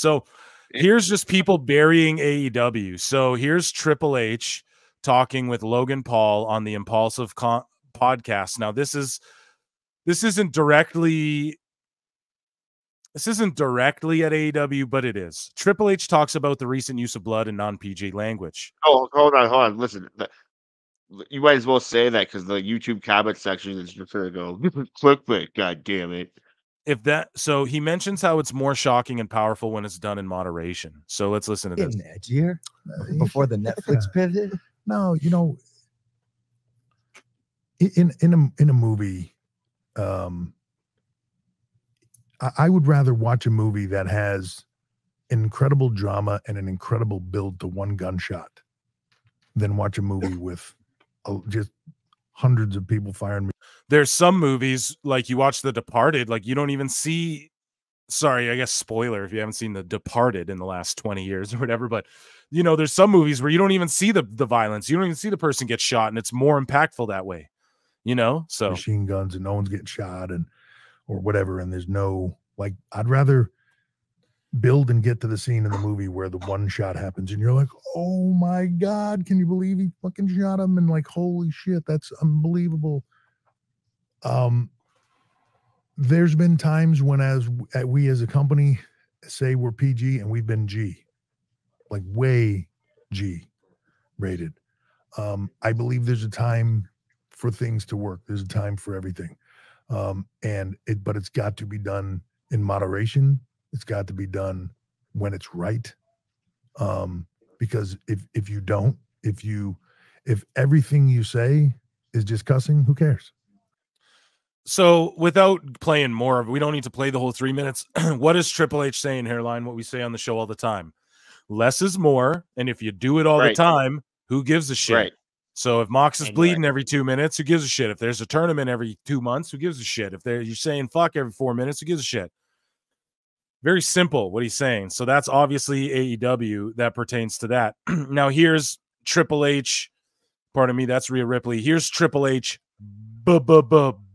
So here's just people burying AEW. So here's Triple H talking with Logan Paul on the Impulsive Podcast. Now this isn't directly at AEW, but it is. Triple H talks about the recent use of blood and non-PG language. Oh, hold on. Listen, you might as well say that because the YouTube comment section is just going to go clickbait. God damn it. If that, so he mentions how it's more shocking and powerful when it's done in moderation. So let's listen to this. In that year, before the Netflix pivot. No, you know, in a movie, I would rather watch a movie that has incredible drama and an incredible build to one gunshot than watch a movie with just hundreds of people firing me. There's some movies, like you watch The Departed, like you don't even see, sorry, I guess spoiler if you haven't seen The Departed in the last 20 years or whatever, but you know, there's some movies where you don't even see the violence. You don't even see the person get shot, and it's more impactful that way, you know? So machine guns and no one's getting shot and or whatever, and there's no, like, I'd rather build and get to the scene in the movie where the one shot happens and you're like, oh my God, can you believe he fucking shot him? And like, holy shit, that's unbelievable. There's been times when we as a company say we're PG and we've been G, like way G rated. I believe there's a time for things to work. There's a time for everything. But it's got to be done in moderation. It's got to be done when it's right. Because if you don't, if everything you say is just cussing, who cares? So without playing more, we don't need to play the whole 3 minutes. What is Triple H saying, Hairline? What we say on the show all the time, less is more. And if you do it all right the time, who gives a shit? Right. So if Mox is bleeding every 2 minutes, who gives a shit? If there's a tournament every 2 months, who gives a shit? If you're saying fuck every 4 minutes, who gives a shit? Very simple what he's saying. So that's obviously AEW. That pertains to that. Now here's Triple H. Pardon me, that's Rhea Ripley. Here's Triple H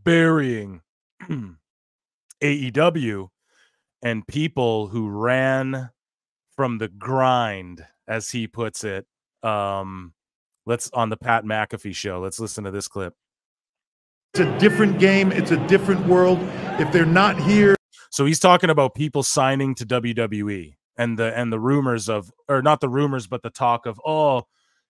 burying AEW and people who ran from the grind, as he puts it. Let's on the Pat McAfee show. Let's listen to this clip. It's a different game. It's a different world. If they're not here. So he's talking about people signing to WWE and the rumors of, or not the rumors, but the talk of, oh,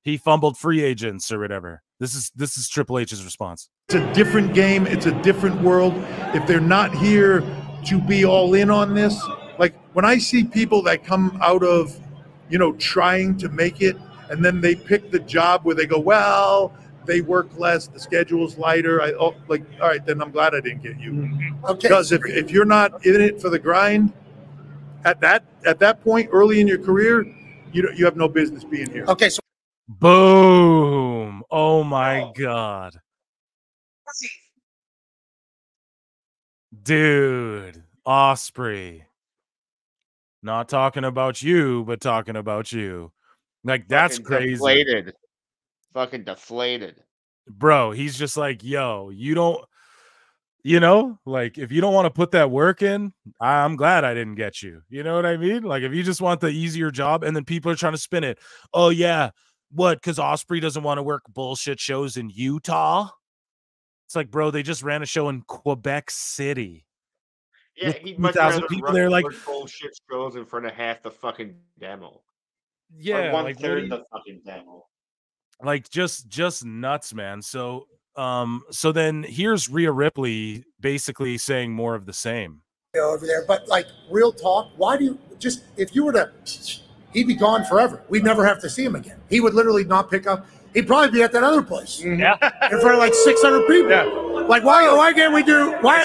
he fumbled free agents or whatever. This is Triple H's response. It's a different game. It's a different world. If they're not here to be all in on this, like when I see people that come out of, you know, trying to make it and then they pick the job where they go, well, they work less, the schedule's lighter. All right, then I'm glad I didn't get you. Okay. Because if you're not in it for the grind, at that point early in your career, you have no business being here. Okay, so boom! Oh my God, dude, Osprey. Not talking about you, but talking about you. Like that's fucking crazy. Deflated. Fucking deflated. Bro, he's just like, yo, like if you don't want to put that work in, I'm glad I didn't get you. You know what I mean? Like if you just want the easier job, and then people are trying to spin it. Oh yeah, what? Because Osprey doesn't want to work bullshit shows in Utah. It's like, bro, they just ran a show in Quebec City. Yeah, he'd much rather people there, like bullshit shows in front of half the fucking demo. Yeah, like one-third the fucking demo. Like just nuts, man. So so then here's Rhea Ripley basically saying more of the same over there. But like real talk, why do you just, if you were to, he'd be gone forever. We'd never have to see him again. He would literally not pick up. He'd probably be at that other place. Yeah, in front of like 600 people. Yeah. Like why can't we do? Why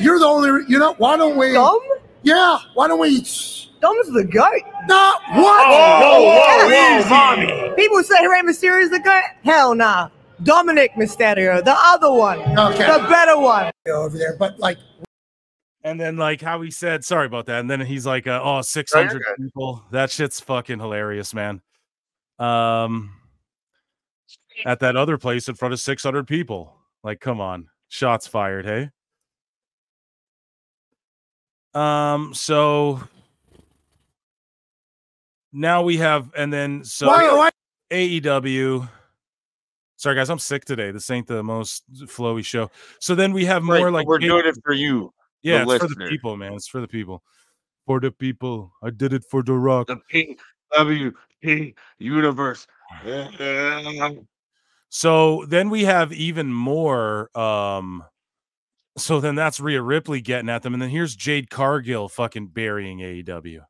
you're the only? You know why don't we? Dumb? Yeah. Why don't we? Dumb's the goat. No, what? Oh, whoa, mommy. People say Rey Mysterio is the goat? Hell nah. Dominic Mysterio, the other one. Okay. The better one. Over there, but like. And then like how he said, sorry about that. And then he's like, 600 people. That shit's fucking hilarious, man. At that other place in front of 600 people. Like, come on. Shots fired, hey? So Now we have, and then so why? AEW. Sorry, guys, I'm sick today. This ain't the most flowy show. So then we have more like we're doing it for you. Yeah, it's for the people, man. It's for the people. For the people. I did it for The Rock. The PWP universe. So then we have even more. So then that's Rhea Ripley getting at them. And then here's Jade Cargill fucking burying AEW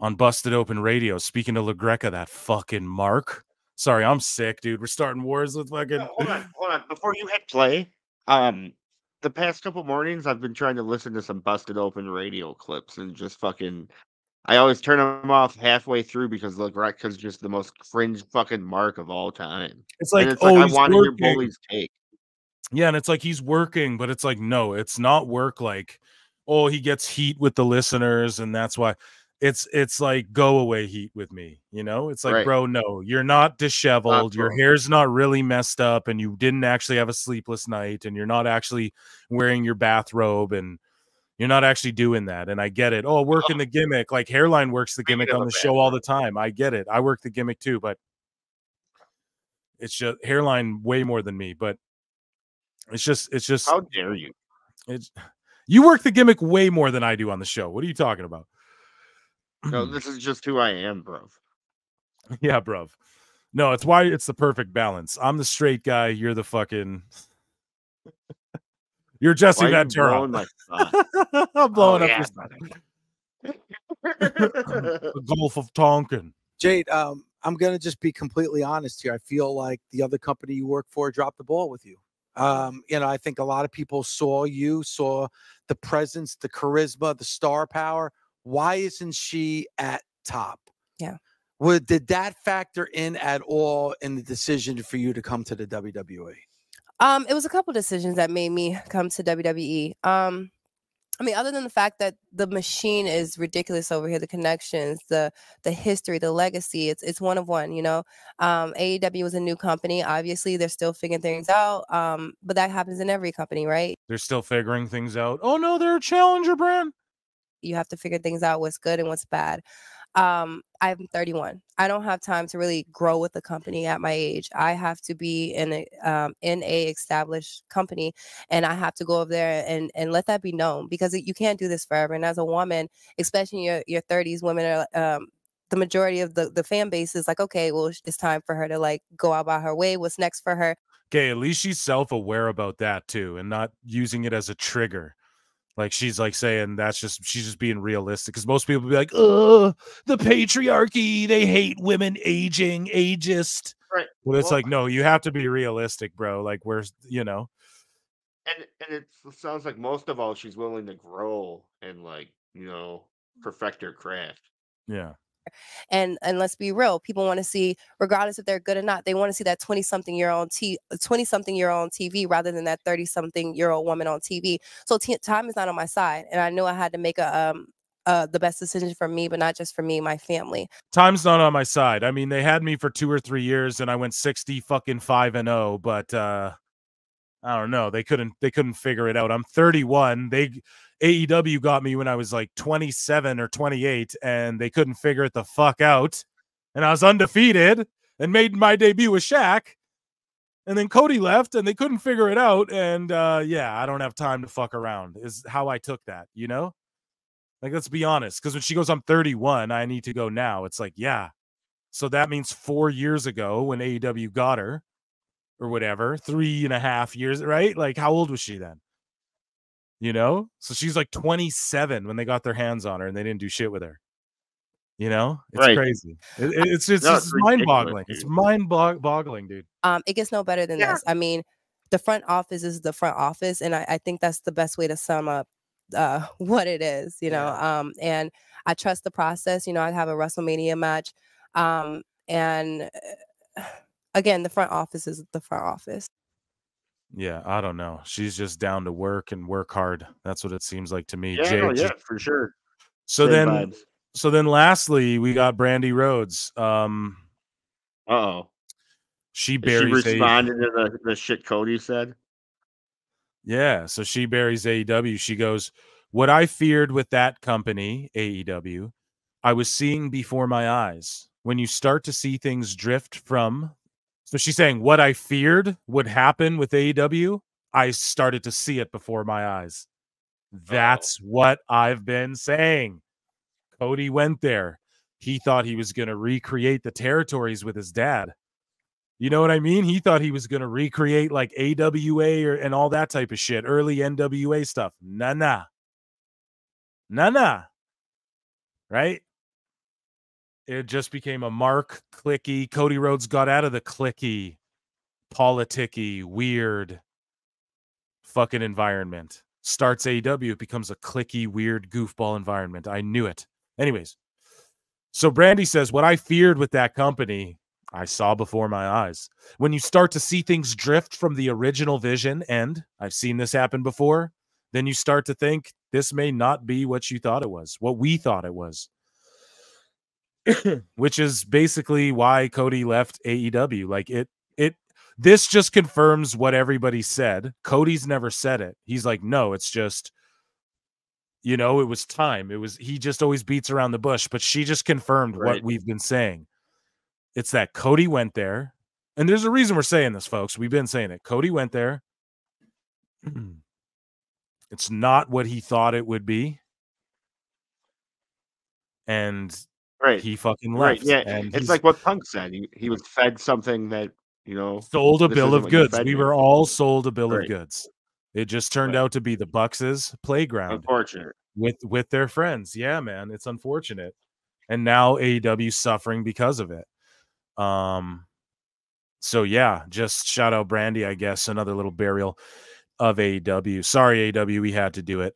on Busted Open Radio. Speaking to LaGreca, that fucking mark. Sorry, I'm sick, dude. We're starting wars with fucking... Hold on. Before you hit play, the past couple mornings, I've been trying to listen to some Busted Open Radio clips and just fucking... I always turn them off halfway through because LaGreca's just the most cringe fucking mark of all time. It's like, I want to hear Bully's take. Yeah, and it's like he's working, but it's like, no, it's not work. Like, oh, he gets heat with the listeners, and that's why... It's like go away heat with me, you know. It's like, right. Bro, no, you're not disheveled. Your hair's not really messed up, and you didn't actually have a sleepless night, and you're not actually wearing your bathrobe, and you're not actually doing that. And I get it. Oh, working the gimmick, like Hairline works the gimmick on the show all the time. I get it. I work the gimmick too, but it's just Hairline way more than me. But it's just. How dare you? You work the gimmick way more than I do on the show. What are you talking about? No, this is just who I am, bruv. Yeah, bruv. No, it's why it's the perfect balance. I'm the straight guy. You're the fucking... You're Jesse Ventura. I'm blowing up your the Gulf of Tonkin. Jade, I'm going to just be completely honest here. I feel like the other company you work for dropped the ball with you. You know, I think a lot of people saw the presence, the charisma, the star power. Why isn't she at top? Yeah. Did that factor in at all in the decision for you to come to the WWE? It was a couple decisions that made me come to WWE. I mean, other than the fact that the machine is ridiculous over here, the connections, the history, the legacy, it's one of one, you know. AEW was a new company. Obviously, they're still figuring things out, but that happens in every company, right? They're still figuring things out. Oh, no, they're a challenger brand. You have to figure things out, what's good and what's bad. I'm 31. I don't have time to really grow with the company at my age. I have to be in a established company, and I have to go over there and let that be known, because you can't do this forever. And as a woman, especially your 30s, women are the majority of the fan base is like, okay, well, it's time for her to like go out by her way. What's next for her? Okay, at least she's self-aware about that too, and not using it as a trigger. Like she's like saying she's just being realistic, because most people be like, oh, the patriarchy, they hate women aging, ageist. Right. But it's like, no, you have to be realistic, bro. Like where's, you know. And it sounds like most of all, she's willing to grow and like, you know, perfect her craft. Yeah. And let's be real, people want to see, regardless if they're good or not, they want to see that 20-something-year-old on TV rather than that 30-something-year-old woman on TV. So time is not on my side, and I knew I had to make the best decision for me, but not just for me, my family. Time's not on my side. I mean, they had me for 2 or 3 years, and I went 65-0, but I don't know. They couldn't figure it out. I'm 31. AEW got me when I was like 27 or 28, and they couldn't figure it the fuck out. And I was undefeated and made my debut with Shaq. And then Cody left, and they couldn't figure it out. And yeah, I don't have time to fuck around is how I took that, you know? Like, let's be honest. Because when she goes, I'm 31, I need to go now. It's like, yeah. So that means 4 years ago when AEW got her or whatever, 3.5 years, right? Like, how old was she then? You know, so she's like 27 when they got their hands on her, and they didn't do shit with her. You know, it's crazy. It's mind-boggling. It's mind-boggling, dude. It gets no better than this. I mean, the front office is the front office, and I think that's the best way to sum up what it is. You know, and I trust the process. You know, I have a WrestleMania match, and again, the front office is the front office. Yeah, I don't know. She's just down to work and work hard. That's what it seems like to me. Yeah, Jade, yeah, for sure. So then lastly, we got Brandi Rhodes. Uh-oh. She responded to the shit Cody said. Yeah, so she buries AEW. She goes, what I feared with that company, AEW, I was seeing before my eyes. When you start to see things drift from, so she's saying what I feared would happen with AEW, I started to see it before my eyes. That's what I've been saying. Cody went there. He thought he was going to recreate the territories with his dad. You know what I mean? He thought he was going to recreate like AWA or, and all that type of shit, early NWA stuff. Nah. Right? It just became a Mark clicky. Cody Rhodes got out of the clicky, politicky, weird fucking environment. Starts AEW, it becomes a clicky, weird, goofball environment. I knew it. Anyways, so Brandi says, what I feared with that company, I saw before my eyes. When you start to see things drift from the original vision, and I've seen this happen before, then you start to think this may not be what you thought it was, what we thought it was. Which is basically why Cody left AEW. Like this just confirms what everybody said. Cody's never said it. He's like, no, it's just, you know, it was time. It was, he just always beats around the bush, but she just confirmed what we've been saying. It's that Cody went there. And there's a reason we're saying this, folks. We've been saying it. Cody went there. It's not what he thought it would be. And he fucking left. Yeah. And it's like what Punk said. He was fed something that, you know, sold a bill of goods. We were all sold a bill of goods. It just turned out to be the Bucks' playground. Unfortunate. With their friends. Yeah, man. It's unfortunate. And now AEW's suffering because of it. So yeah, just shout out Brandi, I guess. Another little burial of AEW. Sorry, AEW, we had to do it.